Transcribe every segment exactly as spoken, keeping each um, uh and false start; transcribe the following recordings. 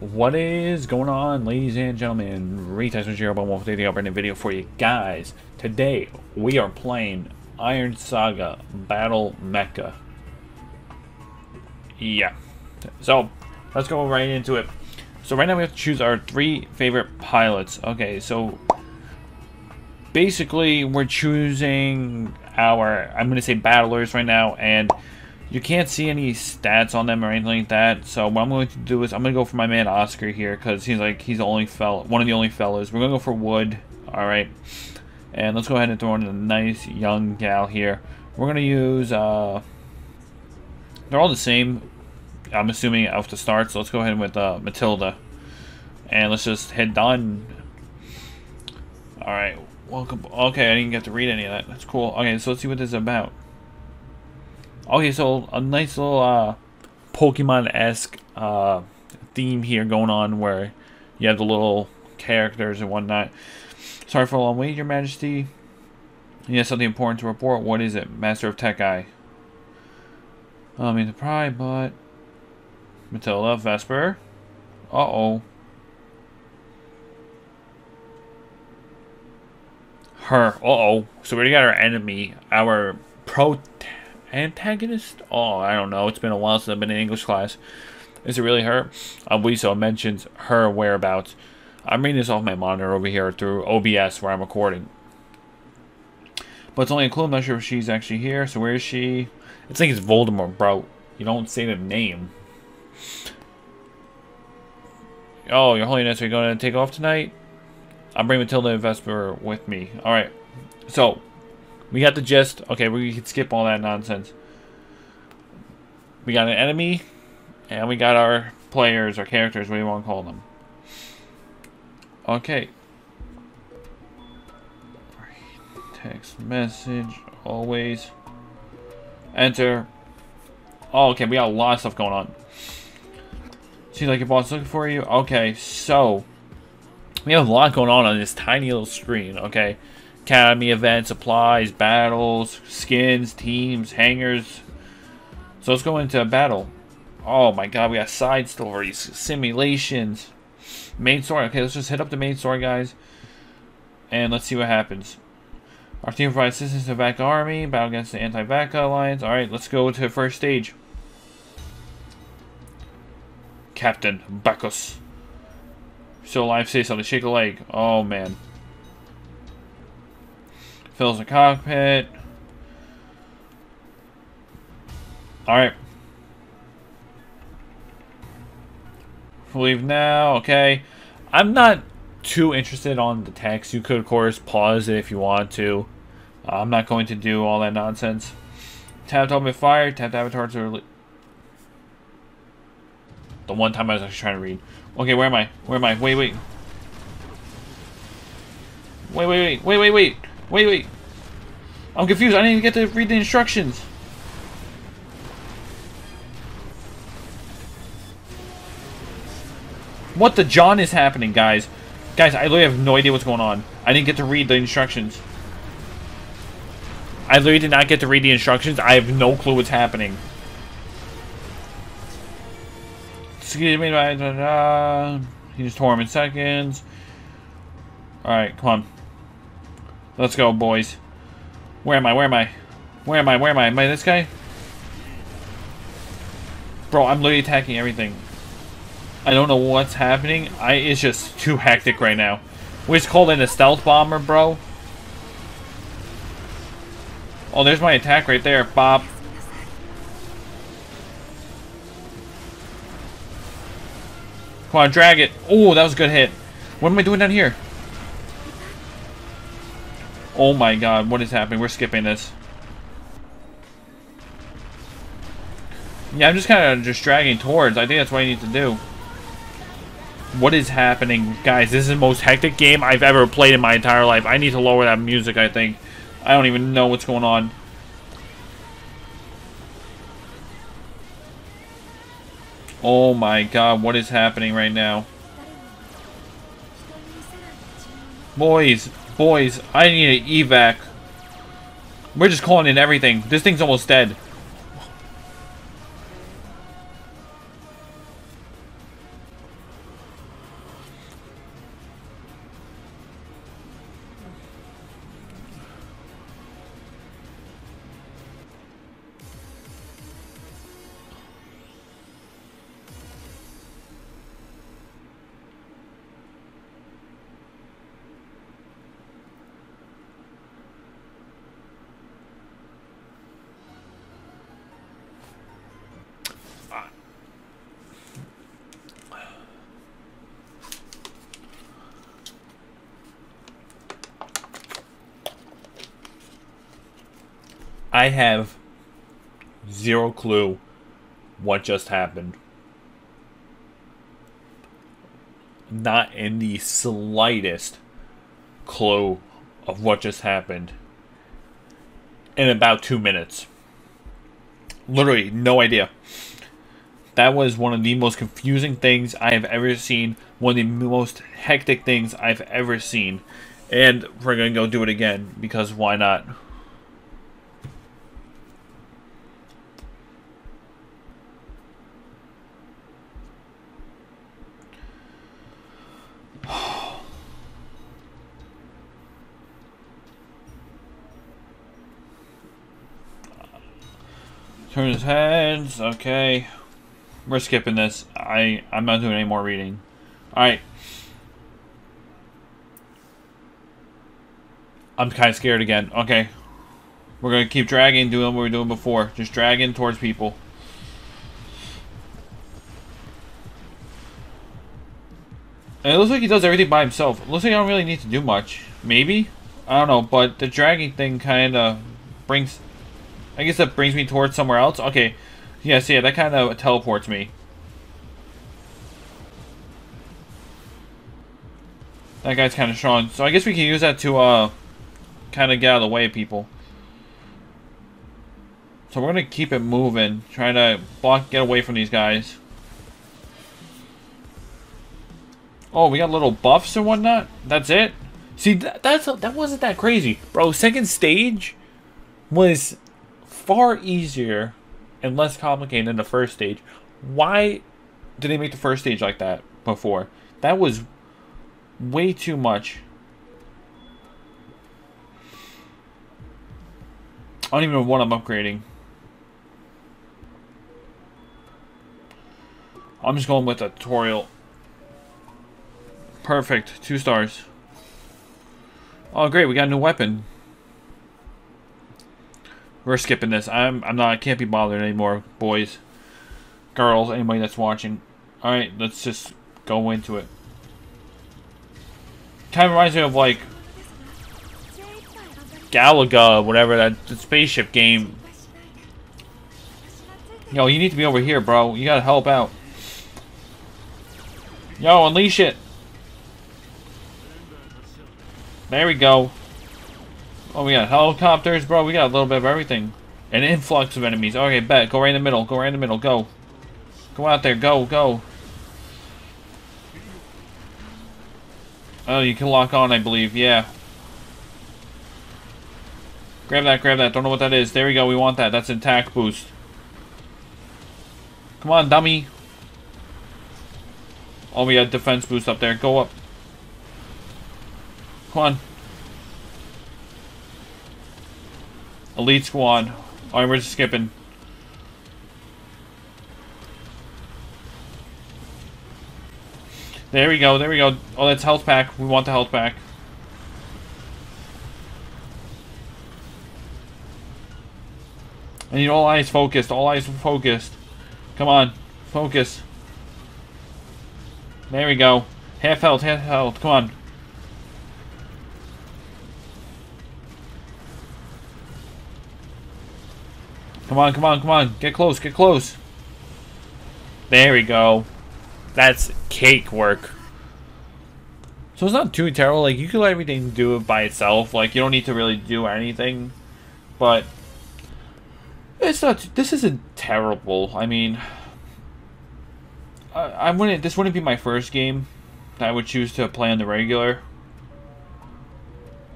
What is going on, ladies and gentlemen? Retyson here, but one day I'll bring a video for you guys. Today we are playing Iron Saga Battle Mecha. Yeah. So let's go right into it. So right now we have to choose our three favorite pilots. Okay, so basically we're choosing our, I'm gonna say battlers right now, and you can't see any stats on them or anything like that. So what I'm going to do is I'm going to go for my man Oscar here, because he's like he's the only fella, one of the only fellas. We're going to go for Wood, all right. And let's go ahead and throw in a nice young gal here. We're going to use. Uh, they're all the same, I'm assuming, off the start. So let's go ahead with uh, Matilda, and let's just head on. All right, welcome. Okay, I didn't get to read any of that. That's cool. Okay, so let's see what this is about. Okay, so a nice little uh, Pokemon-esque uh, theme here going on, where you have the little characters and whatnot. Sorry for a long wait, Your Majesty. You have something important to report. What is it, Master of Tekkai? I mean, the pride, but Matilda, Vesper. Uh-oh. Her. Uh-oh. So we already got our enemy, our pro. Antagonist? Oh, I don't know. It's been a while since I've been in English class. Is it really her? I believe so. It mentions her whereabouts. I'm reading this off my monitor over here through O B S where I'm recording. But it's only a clue. I'm not sure if she's actually here. So where is she? It's like it's Voldemort, bro. You don't say the name. Oh, Your Holiness, are you going to take off tonight? I'll bring Matilda and Vesper with me. Alright. So we got the gist. Okay, we can skip all that nonsense. We got an enemy, and we got our players, our characters, what do you want to call them? Okay. Text message, always. Enter. Oh, okay, we got a lot of stuff going on. Seems like your boss is looking for you. Okay, so we have a lot going on on this tiny little screen, okay? Academy events, supplies, battles, skins, teams, hangers. So let's go into a battle. Oh my god, we got side stories, simulations, main story. Okay, let's just hit up the main story, guys, and let's see what happens. Our team provides assistance to the VACA army, battle against the anti-VACA alliance. Alright, let's go to the first stage. Captain Bacchus. Still alive, say something, shake a leg. Oh man. Fills the cockpit. Alright. Leave now. Okay. I'm not too interested on the text. You could, of course, pause it if you want to. Uh, I'm not going to do all that nonsense. Tapped open fire. Tapped avatar to release. The one time I was actually trying to read. Okay, where am I? Where am I? Wait, wait. Wait, wait, wait. Wait, wait, wait. Wait, wait. I'm confused. I didn't even get to read the instructions. What the John is happening, guys? Guys, I literally have no idea what's going on. I didn't get to read the instructions. I literally did not get to read the instructions. I have no clue what's happening. Excuse me. Da, da, da. He just tore him in seconds. Alright, come on. Let's go, boys. Where am I? Where am I? Where am I? Where am I? Am I this guy? Bro, I'm literally attacking everything. I don't know what's happening. I It's just too hectic right now. We just called in a stealth bomber, bro. Oh, there's my attack right there. Bop. Come on, drag it. Oh, that was a good hit. What am I doing down here? Oh my god, what is happening? We're skipping this. Yeah, I'm just kind of just dragging towards. I think that's what I need to do. What is happening? Guys, this is the most hectic game I've ever played in my entire life. I need to lower that music, I think. I don't even know what's going on. Oh my god, what is happening right now? Boys! Boys, I need an evac. We're just calling in everything. This thing's almost dead. I have zero clue what just happened. Not in the slightest clue of what just happened. In about two minutes. Literally, no idea. That was one of the most confusing things I have ever seen. One of the most hectic things I've ever seen. And we're going to go do it again, because why not? Turn his heads, okay. We're skipping this. I, I'm not doing any more reading. Alright. I'm kind of scared again. Okay. We're going to keep dragging, doing what we were doing before. Just dragging towards people. And it looks like he does everything by himself. It looks like I don't really need to do much. Maybe? I don't know, but the dragging thing kind of brings... I guess that brings me towards somewhere else. Okay. Yes, yeah, that kind of teleports me. That guy's kind of strong. So I guess we can use that to uh, kind of get out of the way of people. So we're going to keep it moving. Try to block, get away from these guys. Oh, we got little buffs and whatnot? That's it? See, that, that's, that wasn't that crazy. Bro, second stage was... far easier and less complicated than the first stage. Why did they make the first stage like that before? That was way too much. I don't even know what I'm upgrading. I'm just going with a tutorial. Perfect. Two stars. Oh, great. We got a new weapon. We're skipping this. I'm I'm not I can't be bothered anymore, boys, girls, anybody that's watching. Alright, let's just go into it. Kind of reminds me of like Galaga, whatever, that the spaceship game. Yo, you need to be over here, bro. You gotta help out. Yo, unleash it. There we go. Oh, we got helicopters, bro. We got a little bit of everything. An influx of enemies. Okay, bet. Go right in the middle. Go right in the middle. Go. Go out there. Go, go. Oh, you can lock on, I believe. Yeah. Grab that, grab that. Don't know what that is. There we go. We want that. That's an attack boost. Come on, dummy. Oh, we got defense boost up there. Go up. Come on. Elite squad. Alright, we're just skipping. There we go, there we go. Oh, that's health pack. We want the health pack. I need all eyes focused. All eyes focused. Come on. Focus. There we go. Half health, half health. Come on. Come on, come on, come on. Get close, get close. There we go. That's cake work. So it's not too terrible. Like, you can let everything do it by itself. Like, you don't need to really do anything. But it's not, this isn't terrible. I mean, I, I wouldn't, this wouldn't be my first game that I would choose to play on the regular.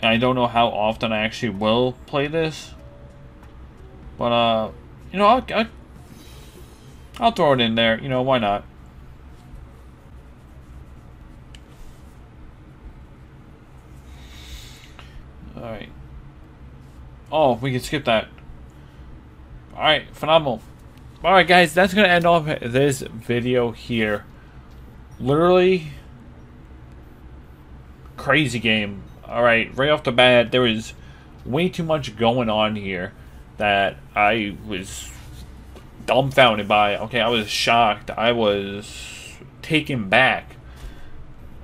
And I don't know how often I actually will play this. But, uh, you know, I'll, I'll, I'll throw it in there. You know, why not? Alright. Oh, we can skip that. Alright, phenomenal. Alright, guys, that's going to end off this video here. Literally, crazy game. Alright, right off the bat, there was way too much going on here that I was dumbfounded by. Okay, I was shocked. I was taken back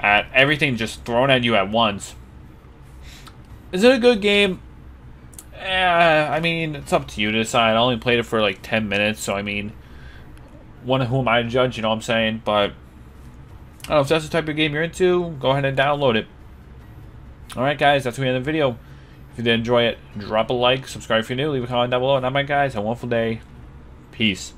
at everything just thrown at you at once. Is it a good game? Eh, I mean, it's up to you to decide. I only played it for like ten minutes, so I mean, one of whom I judge, you know what I'm saying? But, I don't know, if that's the type of game you're into, go ahead and download it. Alright guys, that's the end of the video. If you did enjoy it, drop a like, subscribe if you're new, leave a comment down below, and I'm out, guys. Have a wonderful day. Peace.